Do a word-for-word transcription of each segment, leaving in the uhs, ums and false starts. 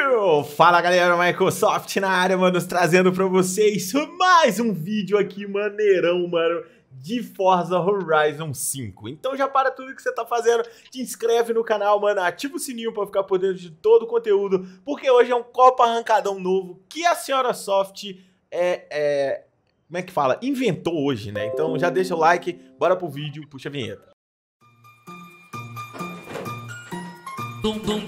Brasil! Fala galera, Microsoft na área, mano, trazendo pra vocês mais um vídeo aqui maneirão, mano, de Forza Horizon cinco. Então já para tudo que você tá fazendo, te inscreve no canal, mano, ativa o sininho pra ficar por dentro de todo o conteúdo, porque hoje é um Copa Arrancadão novo que a SraSofT é... é... como é que fala? Inventou hoje, né? Então já deixa o like, bora pro vídeo, puxa a vinheta. Dum, dum.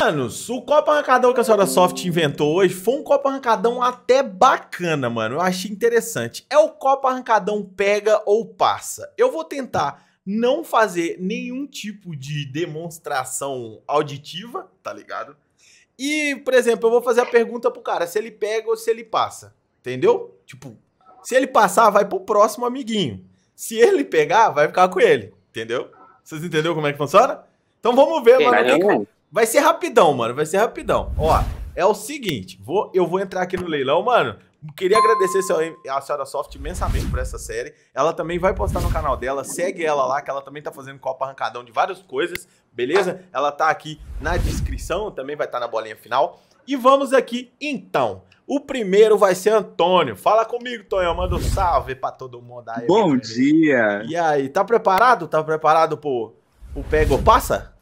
Manos, o Copa Arrancadão que a SraSofT inventou hoje foi um Copa Arrancadão até bacana, mano. Eu achei interessante. É o Copa Arrancadão pega ou passa. Eu vou tentar não fazer nenhum tipo de demonstração auditiva, tá ligado? E, por exemplo, eu vou fazer a pergunta pro cara se ele pega ou se ele passa, entendeu? Tipo, se ele passar, vai pro próximo amiguinho. Se ele pegar, vai ficar com ele, entendeu? Vocês entenderam como é que funciona? Então vamos ver, Caramba. mano. Que... Vai ser rapidão, mano. Vai ser rapidão. Ó, é o seguinte. Vou, eu vou entrar aqui no leilão, mano. Queria agradecer a SraSofT imensamente por essa série. Ela também vai postar no canal dela. Segue ela lá, que ela também tá fazendo Copa Arrancadão de várias coisas, beleza? Ela tá aqui na descrição. Também vai estar tá na bolinha final. E vamos aqui, então. O primeiro vai ser Antônio. Fala comigo, Tonhão. Manda um salve pra todo mundo aí. Bom velho. dia. E aí, tá preparado? Tá preparado pro... O pega ou passa?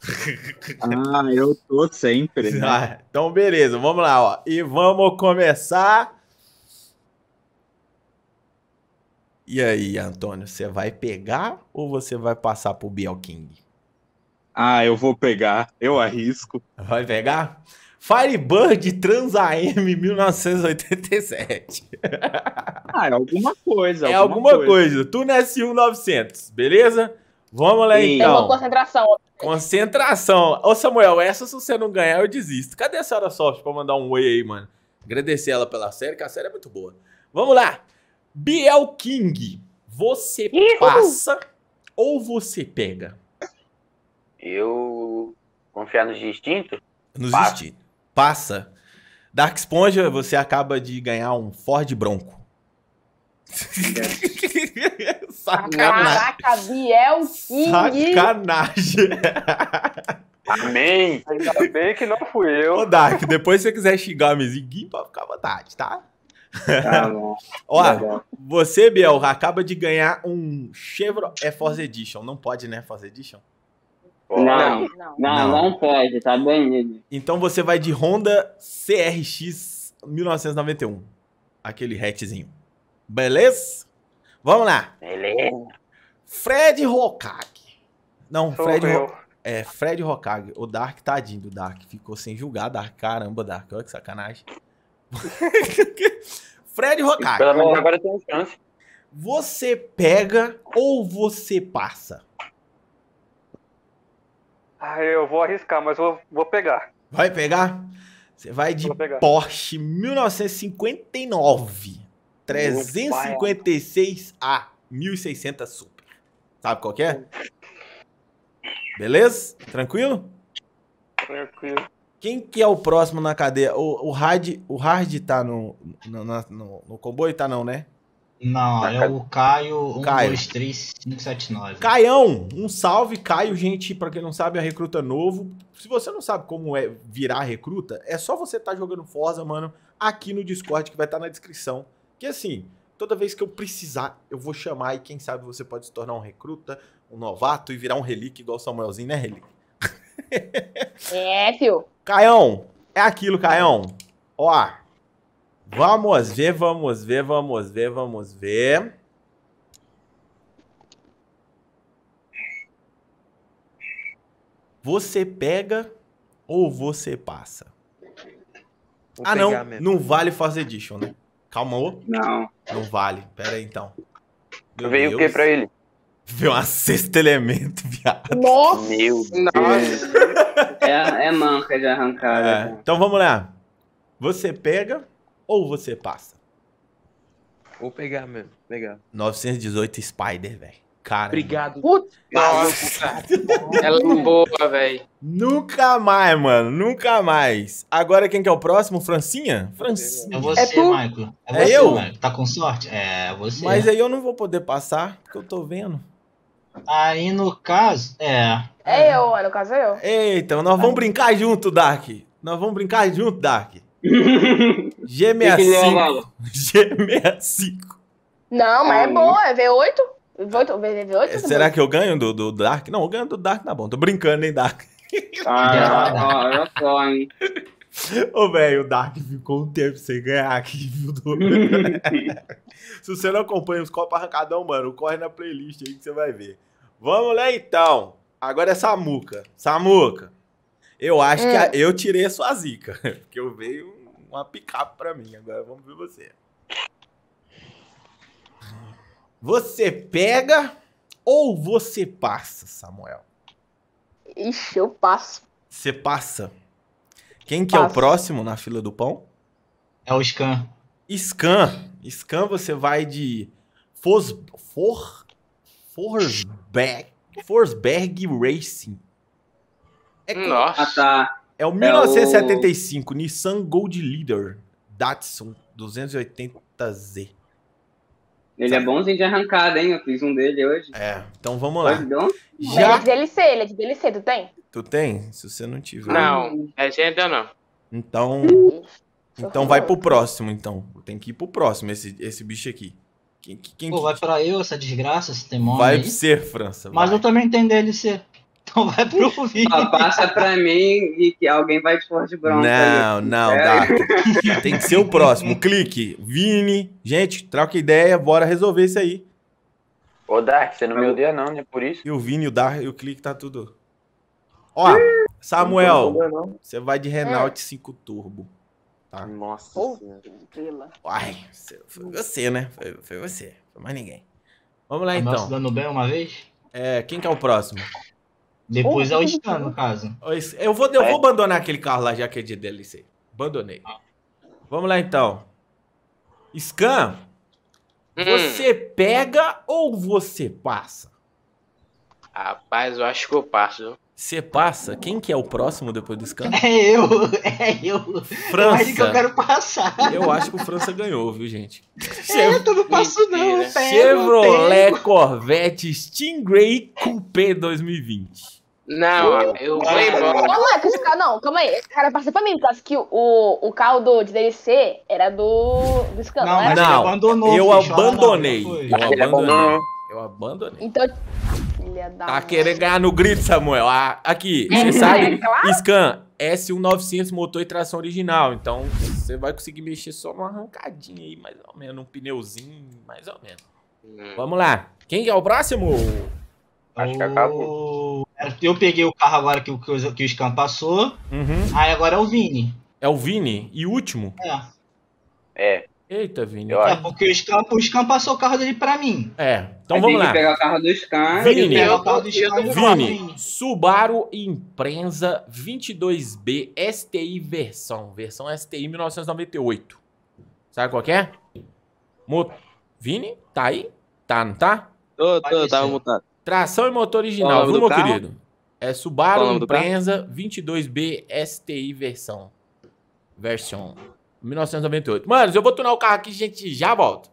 Ah, eu tô sempre, né? Ah, então, beleza, vamos lá, ó. E vamos começar. E aí, Antônio, você vai pegar ou você vai passar pro Bielking? Ah, eu vou pegar, eu arrisco. Vai pegar? Firebird Trans-A M mil novecentos e oitenta e sete. Ah, é alguma coisa. É alguma, alguma coisa. coisa. Tuna S um novecentos, beleza? Vamos lá, então. É uma concentração. Concentração. Ô, Samuel, essa se você não ganhar, eu desisto. Cadê a SraSofT pra mandar um oi aí, mano? Agradecer ela pela série, que a série é muito boa. Vamos lá. Bielking, você Uhul. passa ou você pega? Eu... Confiar nos instintos? Nos instintos. Passa. Dark Esponja, você acaba de ganhar um Ford Bronco. Sacanagem. Caraca, Bielking. Sacanagem. Amém. Ainda bem que não fui eu. Ô, Dark, depois se você quiser xingar o mesinguinho, pode ficar à vontade, tá? Tá bom. Ó, tá bom. Você, Biel, acaba de ganhar um Chevrolet Force Edition. Não pode, né? Force Edition? Não, não, não, não, não pode, tá bem. Então você vai de Honda C R X mil novecentos e noventa e um. Aquele hatchzinho. Beleza? Vamos lá. Beleza. Fred Rocag. Não, Sou Fred Ro... É, Fred Hokage. O Dark, tadinho do Dark. Ficou sem julgar, Dark. Caramba, Dark. Olha que sacanagem. Fred Hokage. Pelo menos agora tem chance. Você pega ou você passa? Ah, eu vou arriscar, mas eu vou pegar. Vai pegar? Você vai de Porsche mil novecentos e cinquenta e nove. trezentos e cinquenta e seis A, mil e seiscentos Super. Sabe qual que é? Beleza? Tranquilo? Tranquilo. Quem que é o próximo na cadeia? O, o Hard, o Hard tá no, no, no, no comboio? Tá não, né? Não, na é cade... o Caio um dois três cinco sete nove. Caião, um salve, Caio, gente. Pra quem não sabe, a recruta novo. Se você não sabe como é virar recruta, é só você tá jogando Forza, mano, aqui no Discord, que vai estar tá na descrição. Que assim, toda vez que eu precisar, eu vou chamar e quem sabe você pode se tornar um recruta, um novato e virar um relíquio igual o Samuelzinho, né, relíquio? É, filho. Caião, é aquilo, Caião. Ó, vamos ver, vamos ver, vamos ver, vamos ver. Você pega ou você passa? Vou ah, não, mesmo. Não vale Force Edition, né? Calma, ô. Não. Não vale. Pera aí, então. Meu Veio Deus. o que pra ele? Veio uma sexta elemento, viado. Nossa! Meu Deus. É, é manca de arrancada. É. Então vamos lá. Você pega ou você passa? Vou pegar mesmo. Pegar. novecentos e dezoito Spider, velho. cara. Obrigado. Puta. Nossa. Ela é boa, velho. Nunca mais, mano. Nunca mais. Agora quem que é o próximo? Francinha? Francinha. É você, é tu? Michael. É, é você, eu? Michael. Tá com sorte? É você. Mas aí eu não vou poder passar, porque eu tô vendo. Aí no caso, é... É eu, no caso é eu. Eita, nós vamos aí. brincar junto, Dark. Nós vamos brincar junto, Dark. G sessenta e cinco. G sessenta e cinco. Não, mas aí é boa, é V oito? V oito, V oito Será mesmo? Que eu ganho do, do Dark? Não, eu ganho do Dark, tá bom. Tô brincando, hein, Dark. Ah, olha só, hein. Ô, velho, o Dark ficou um tempo sem ganhar aqui, viu? Se você não acompanha os Copa Arrancadão, mano, corre na playlist aí que você vai ver. Vamos lá, então. Agora é Samuca. Samuca, eu acho hum. que a, eu tirei a sua zica, porque eu veio uma picape pra mim. Agora vamos ver você. Você pega ou você passa, Samuel? Ixi, eu passo. Você passa. Quem que passo. é o próximo na fila do pão? É o Scan. Scan. Scan, você vai de Fos... For... Forsberg... Forsberg Racing. É... Nossa. Ah, tá. É o mil novecentos e setenta e cinco, é o... Nissan Gold Leader, Datsun duzentos e oitenta Z. Ele Sabe? é bonzinho de arrancada, hein? Eu fiz um dele hoje. É, então vamos lá. Já... Ele é de D L C, ele é de D L C, tu tem? Tu tem? Se você não tiver... Não, é de ainda não. Então... Então vai pro próximo, então. Tem que ir pro próximo, esse, esse bicho aqui. Quem, quem, Pô, quem... vai pra eu, essa desgraça, esse demônio. Vai ser, França. Mas vai. eu também tenho D L C. Então vai pro Vini. Ah, passa pra mim e que alguém vai de Ford Bronco. Não, aí. não, é. dá. Tem que ser o próximo. Clique, Vini. Gente, troca ideia, bora resolver isso aí. Ô, Dark, você não me odeia não, né? Por isso. E o Vini, o Dark e o Clique tá tudo. Ó, Samuel, você vai de Renault é. cinco Turbo. Tá? Nossa. Oh, Ai, foi você, né? Foi, foi você. Foi mais ninguém. Vamos lá, A então. dando bem uma vez? É, quem que é o próximo? Depois oh, é o Scan, no caso. Eu vou, eu vou abandonar aquele carro lá, já que é de D L C. Abandonei. Vamos lá, então. Scan, hum. você pega ou você passa? Rapaz, eu acho que eu passo. Você passa? Quem que é o próximo depois do Scan? É eu, é eu. França. Eu acho que eu quero passar. Eu acho que o França ganhou, viu, gente? É, eu não passo não, pego, Chevrolet pego. Corvette Stingray Coupé dois mil e vinte. Não, eu vou embora. Não, calma aí. Esse cara passa pra mim, por causa que o, o carro do de D L C era do, do Scan. Não, mas não, ele abandonou, eu abandonei. Não, eu abandonei. Eu abandonei. Eu abandonei. Então... Tá querendo ganhar no grito, Samuel. Ah, aqui, você sabe, é, claro. Scan, S um novecentos, motor e tração original. Então, você vai conseguir mexer só numa arrancadinha aí, mais ou menos. Um pneuzinho, mais ou menos. Hum. Vamos lá. Quem é o próximo? Acho que acabou. Eu peguei o carro agora que o, que o Scan passou. Uhum. Aí agora é o Vini. É o Vini? E o último? É. É. Eita, Vini. É porque o Scan, o Scan passou o carro dele pra mim. É, então Aí vamos lá. Pegar o carro do Scan. Vini, pegar o carro do Scan, Vini, Vini. Subaru Impreza vinte e dois B S T I versão. Versão S T I mil novecentos e noventa e oito. Sabe qual que é? Mo... Vini, tá aí? Tá, não tá? Tô, tô, tava montado. Tração e motor original, viu, meu carro? querido? É Subaru Impreza vinte e dois B S T I versão. Versão. mil novecentos e noventa e oito. Mano, eu vou tunar o carro aqui, gente, já volto.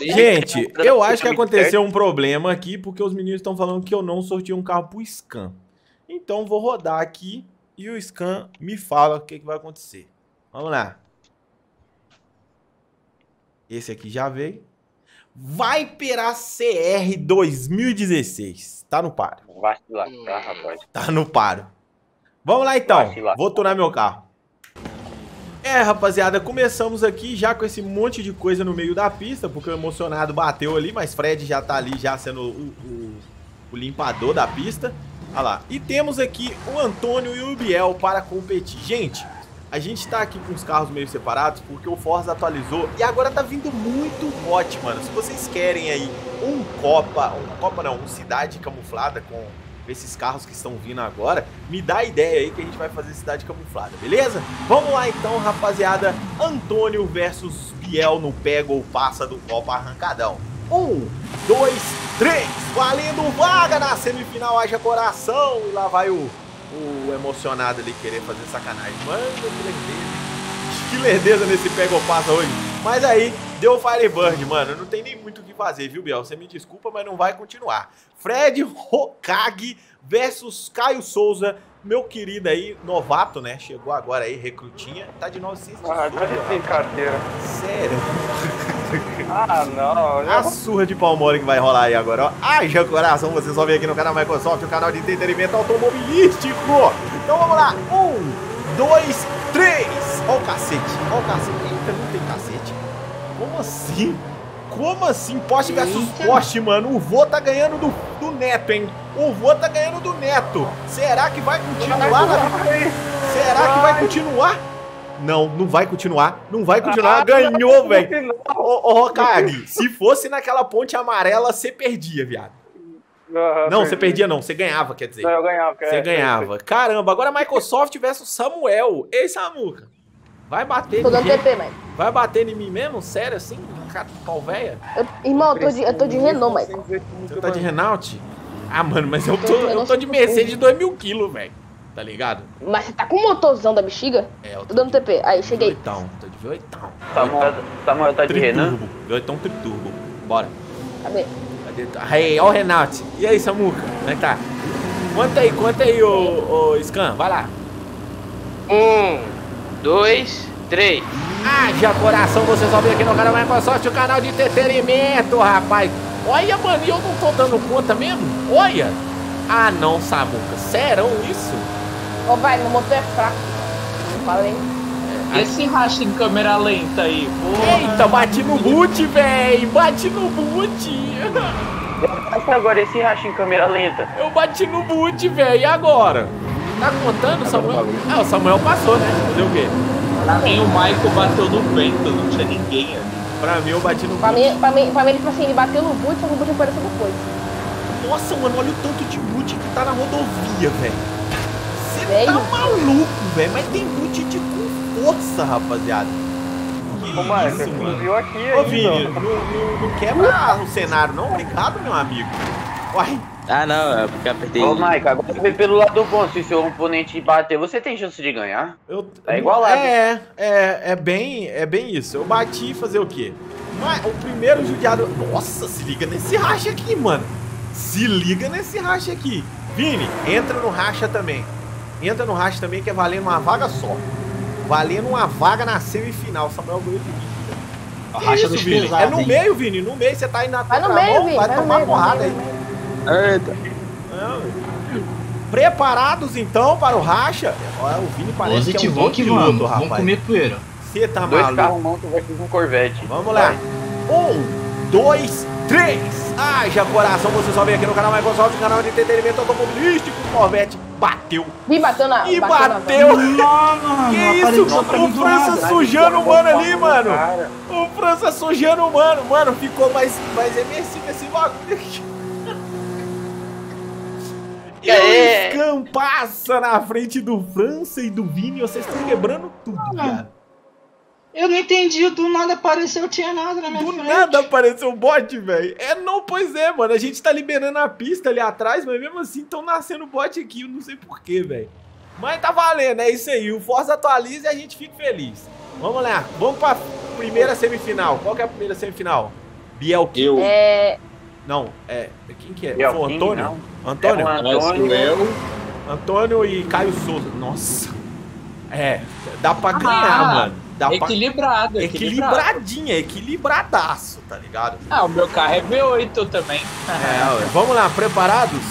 Gente, eu acho que aconteceu um problema aqui, porque os meninos estão falando que eu não sorteei um carro pro Scan. Então, vou rodar aqui e o Scan me fala o que, que vai acontecer. Vamos lá. Esse aqui já veio. Viperá C R dois mil e dezesseis. Tá no paro. Vai se lascar, rapaz. Tá no paro. Vamos lá, então. Vou tunar meu carro. É, rapaziada, começamos aqui já com esse monte de coisa no meio da pista, porque o emocionado bateu ali, mas Fred já tá ali já sendo o, o, o limpador da pista. Olha lá. E temos aqui o Antônio e o Biel para competir. Gente, a gente tá aqui com os carros meio separados porque o Forza atualizou e agora tá vindo muito bot, mano. Se vocês querem aí um Copa, uma Copa não, um Cidade Camuflada com... esses carros que estão vindo agora, me dá a ideia aí que a gente vai fazer Cidade Camuflada, beleza? Vamos lá então, rapaziada. Antônio versus Biel no pega ou passa do Copa Arrancadão. Um, dois, três, valendo vaga na semifinal, haja coração. E lá vai o, o emocionado ali querer fazer sacanagem. Mano, que lerdeza. Que lerdeza nesse pega ou passa hoje. Mas aí, deu Firebird, mano. Não tem nem muito o que fazer, viu, Biel? Você me desculpa, mas não vai continuar. Fred Hokage versus Caio Souza. Meu querido aí, novato, né? Chegou agora aí, recrutinha. Tá de novecentos e dezoito. Ah, já tem carteira. Sério? Ah, não. Já... A surra de palmole que vai rolar aí agora, ó. Ai, já coração, você só vem aqui no canal Microsoft, o canal de entretenimento automobilístico. Então vamos lá. Um, dois, três. Ó o cacete. Ó o cacete. Eita, não tem cacete. Como assim? Como assim? Porsche versus Porsche, mano. O vô tá ganhando do, do Neto, hein? O vô tá ganhando do Neto. Será que vai continuar? Vai, vai. Será que vai continuar? Não, não vai continuar. Não vai continuar. Ah, ganhou, velho. Ô, Rocag, se fosse naquela ponte amarela, você perdia, viado. Uhum, não, você perdia não, você ganhava, quer dizer. Não, eu ganhava. Você ganhava. Caramba, agora MaicosofT versus Samuel. Ei, Samuca. Vai bater. Tô dando T P, mãe. Vai bater em mim mesmo? Sério, assim? Cara, pau véia? Eu, irmão, eu tô de, eu tô de Renault, Michael. Você tá de Renault? Ah, mano, mas eu tô, eu tô de Mercedes dois mil quilos, velho. Tá ligado? Mas você tá com o motorzão da bexiga? É, eu tô, tô dando de, T P. Aí, cheguei. Oitão, tô de oitão. Samuel, Samuel tá de Renault? Oitão triturbo. Bora. Cadê? Cadê? Aí, ó o Renault. E aí, Samuca? Como tá? Conta aí, conta aí, ô, ô Scan. Vai lá. Um, dois... três. Haja coração, você só veio aqui no canal Microsoft, o canal de entretenimento, rapaz. Olha, mano, eu não tô dando conta mesmo? Olha. Ah, não, Samuca. Serão isso? Ô, vai, meu motor é fraco. Eu falei. É, esse racha em câmera lenta aí. Porra. Eita, bati no boot, velho. Bati no boot. Agora, esse racha em câmera lenta. Eu bati no boot, velho. E agora? Tá contando, Samuel? Ah, o Samuel passou, né? Fazer o quê? Pra mim, o Michael bateu no vento, não tinha ninguém ali. Pra mim, eu bati no boot. Pra mim, pra mim, pra mim ele, assim, ele bateu no boot, só que o boot apareceu depois. Nossa, mano, olha o tanto de boot que tá na rodovia, velho. Você tá maluco, velho, mas tem boot de com força, rapaziada. Que ô, Michael, isso, mano. Viu aqui, ô, Vini, não, não, não quebra o cenário, não? Obrigado, meu amigo. Uai. Ah, não, é porque apertei. Ô, Maico, agora vem pelo lado bom. Se o seu oponente bater, você tem chance de ganhar. Eu... É igualado. É, é, é bem, é bem isso. Eu bati e fazer o quê? Mas, o primeiro judiado... Nossa, se liga nesse racha aqui, mano. Se liga nesse racha aqui. Vini, entra no racha também. Entra no racha também, que é valendo uma vaga só. Valendo uma vaga na semifinal. Samuel ganhou de mim. Racha do Vini. É no meio, Vini. No meio, você tá aí na... Vai no meio, Vini. Vai tomar porrada aí. Eita. Preparados então para o racha? Olha, o Vini parece positivou que é um piloto, rapaz. Vamos comer poeira. Você tá dois maluco. Dois carros montam versus um Corvette. Vamos lá. Um, dois, três. Haja coração, você só vem aqui no canal Microsoft, canal de entretenimento automobilístico. Corvette bateu. E bateu na... E bateu. Mano, que isso? O França sujando o mano ali, mano. O França sujando o mano. Mano, ficou mais, mais emersivo esse bagulho aqui. E o Scan passa na frente do França e do Vini, vocês estão quebrando tudo, cara. Eu não entendi, do nada apareceu, tinha nada na minha do frente. Do nada apareceu o bot, velho. É, não, pois é, mano, a gente tá liberando a pista ali atrás, mas mesmo assim estão nascendo bot aqui, eu não sei porquê, velho. Mas tá valendo, é isso aí, o Forza atualiza e a gente fica feliz. Vamos lá, vamos pra primeira semifinal. Qual que é a primeira semifinal? Bielking. Eu... É... Não, é... Quem que é? Bielking, foi o Antônio? Não. Antônio? É Antônio. Antônio e Caio Souza. Nossa. É, dá pra ganhar, ah, mano. Dá equilibrado, pra... Equilibradinha, equilibradaço, tá ligado? Ah, o meu carro é V oito também. É, vamos lá, preparados?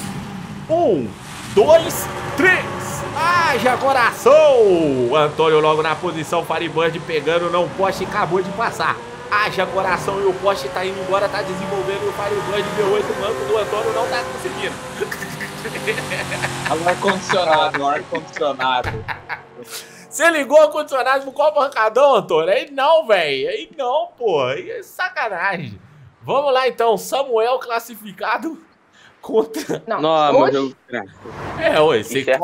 Um, dois, três. Haja coração! Antônio logo na posição, Firebird pegando, não, o Porsche acabou de passar. Haja coração e o Porsche tá indo embora, tá desenvolvendo o Firebird V oito, manco do Antônio não tá conseguindo. Ar-condicionado, ar-condicionado. Você ligou o ar-condicionado pro Copa Arrancadão, Antônio? Aí não, velho. Aí não, pô. Aí é sacanagem. Vamos lá, então. Samuel classificado contra... Não, não hoje... meu Deus. É, hoje. Você...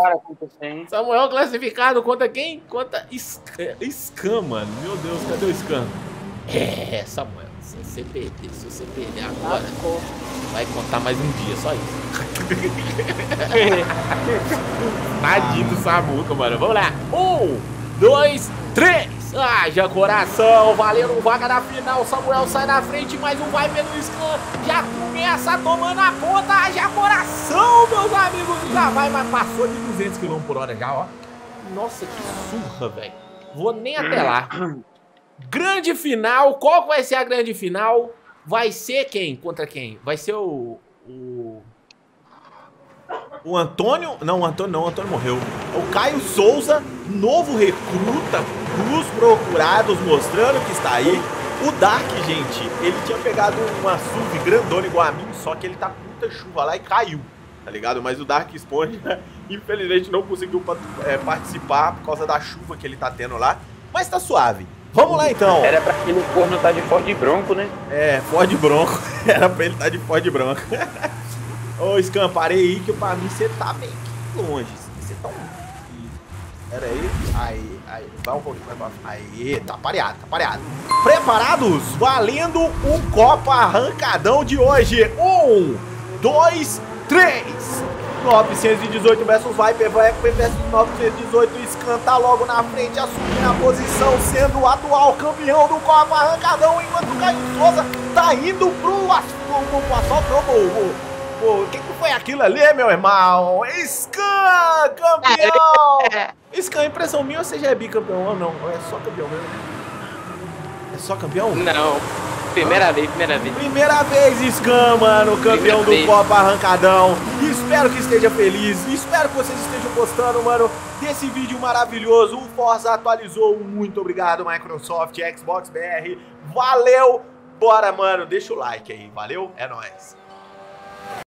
Samuel classificado contra quem? Contra Scan, mano. Meu Deus, cadê o Scan? É, Samuel, você você perder, se você perder agora, Marcou. vai contar mais um dia, só isso. Tadinho do Samuca, mano. Vamos lá. Um, dois, três. Haja coração, valendo vaga na final. Samuel sai na frente, mais um vai pelo Scan. Já começa tomando a ponta. Haja coração, meus amigos. Já vai, mas passou de duzentos quilômetros por hora já, ó. Nossa, que surra, velho. Vou nem até lá. Grande final. Qual vai ser a grande final? Vai ser quem? Contra quem? Vai ser o... O, o Antônio... Não, o Antônio não. O Antônio morreu. O Caio Souza, novo recruta dos procurados, mostrando que está aí. O Dark, gente, ele tinha pegado uma S U V grandona igual a mim, só que ele tá com muita chuva lá e caiu, tá ligado? Mas o Dark Esponja, infelizmente, não conseguiu é, participar por causa da chuva que ele tá tendo lá, mas tá suave. Vamos lá, então. Era pra aquele corno tá de Ford Bronco, né? É, Ford Bronco. Era pra ele tá de Ford Bronco. Ô, Scan, parei aí que pra mim você tá bem longe. Você tá um... Pera aí. Aí. Aí, vai um pouquinho, vai, vai. Aí, tá pareado, tá pareado. Preparados? Valendo o Copa Arrancadão de hoje. Um, dois, três. novecentos e dezoito versus Viper, Viper versus novecentos e dezoito. Scan tá logo na frente, assumindo a posição, sendo o atual campeão do Copa Arrancadão, enquanto o Caio Souza tá indo pro assalto. O que, que foi aquilo ali, meu irmão? Scan, campeão! Scan, impressão minha, ou você já é bicampeão ou não? É só campeão mesmo? É só campeão? Não. Primeira ah. vez, primeira vez. Primeira vez, Scan, mano, campeão primeira do Copa Arrancadão. Espero que esteja feliz. Espero que vocês estejam gostando, mano, desse vídeo maravilhoso. O Forza atualizou. Muito obrigado, Microsoft, Xbox B R. Valeu! Bora, mano, deixa o like aí. Valeu? É nóis.